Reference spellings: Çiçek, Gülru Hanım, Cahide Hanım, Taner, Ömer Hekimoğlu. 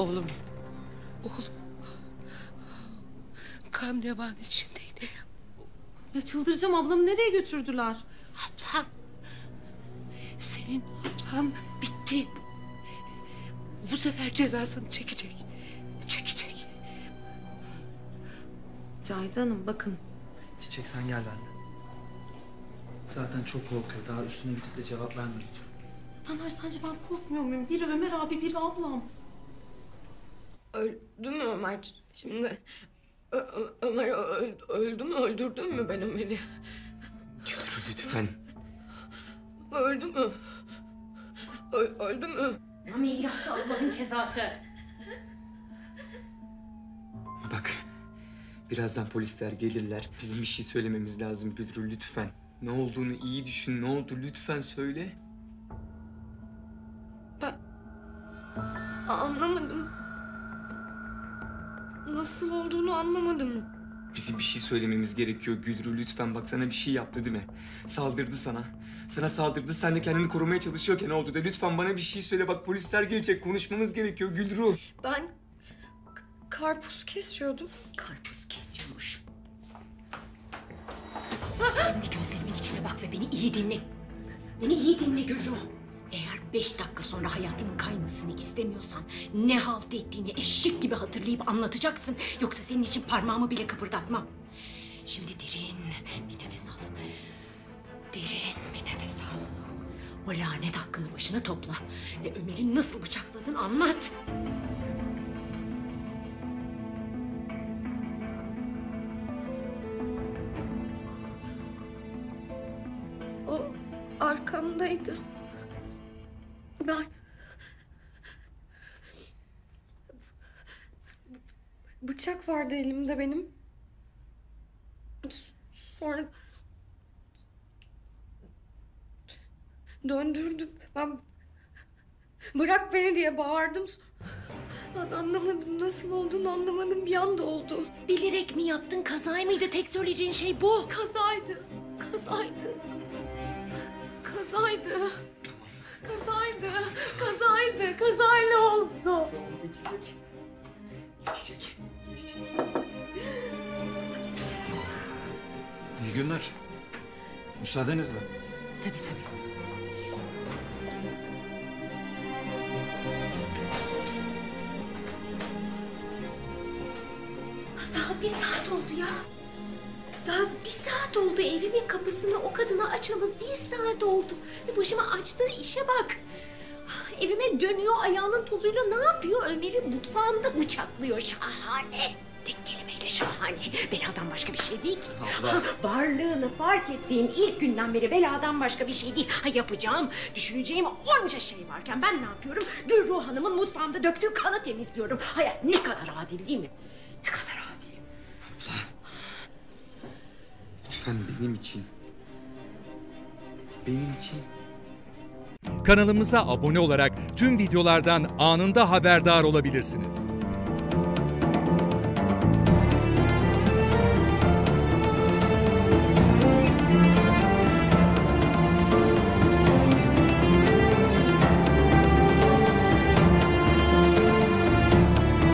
Oğlum. Oğlum. Kan revan içindeydi. Ya çıldıracağım, ablamı nereye götürdüler? Ablan. Senin ablan bitti. Bu sefer cezasını çekecek. Çekecek. Cahide Hanım bakın. Çiçek sen gel benimle. Zaten çok korkuyor. Daha üstüne gidip de cevap vermiyor. Taner sadece ben korkmuyor muyum? Biri Ömer abi, biri ablam. Öldü mü Ömer? Şimdi Ömer öldü mü? Öldürdün mü ben Ömer'i? Gülru lütfen. Öldü mü? Öldü mü? Ameliyatta Allah'ın cezası. Bak, birazdan polisler gelirler. Bizim bir şey söylememiz lazım Gülru lütfen. Ne olduğunu iyi düşün. Ne oldu lütfen söyle. Ben anlamadım. Nasıl olduğunu anlamadım. Bizim bir şey söylememiz gerekiyor Gülru lütfen. Bak sana bir şey yaptı değil mi? Saldırdı sana. Sana saldırdı. Sen de kendini korumaya çalışıyorken oldu de. Lütfen bana bir şey söyle. Bak polisler gelecek. Konuşmamız gerekiyor Gülru. Ben karpuz kesiyordum. Karpuz kesiyormuş. Şimdi gözlerimin içine bak ve beni iyi dinle. Beni iyi dinle Gülru. Eğer 5 dakika sonra hayatının kaymasını istemiyorsan ne halt ettiğini eşek gibi hatırlayıp anlatacaksın. Yoksa senin için parmağımı bile kıpırdatmam. Şimdi derin bir nefes al. Derin bir nefes al. O lanet hakkını başına topla. Ve Ömer'i nasıl bıçakladın anlat. Arkamdaydı. Bıçak vardı elimde benim. Sonra döndürdüm. Ben bırak beni diye bağırdım. Anlamadım, nasıl olduğunu anlamadım. Bir anda oldu. Bilerek mi yaptın, kazay mıydı? Tek söyleyeceğin şey bu. Kazaydı. Kazaydı. Kazaydı. Kazaydı. Kazaydı. Kazayla oldu. Geçecek. Geçecek. Geçecek. İyi günler. Müsaadenizle. Tabii tabii. Daha 1 saat oldu ya. Daha 1 saat oldu, evimin kapısını o kadına açalım 1 saat oldu. Ve başıma açtığı işe bak. Evime dönüyor, ayağının tozuyla ne yapıyor? Ömer'i mutfağımda bıçaklıyor. Şahane. Tek kelimeyle şahane. Beladan başka bir şey değil ki. Ha, varlığını fark ettiğim ilk günden beri beladan başka bir şey değil. Ha, yapacağım, düşüneceğim onca şey varken ben ne yapıyorum? Gülru Hanım'ın mutfağımda döktüğü kanı temizliyorum. Hayat ne kadar adil değil mi? Ne kadar adil. Lütfen benim için. Benim için. Kanalımıza abone olarak tüm videolardan anında haberdar olabilirsiniz.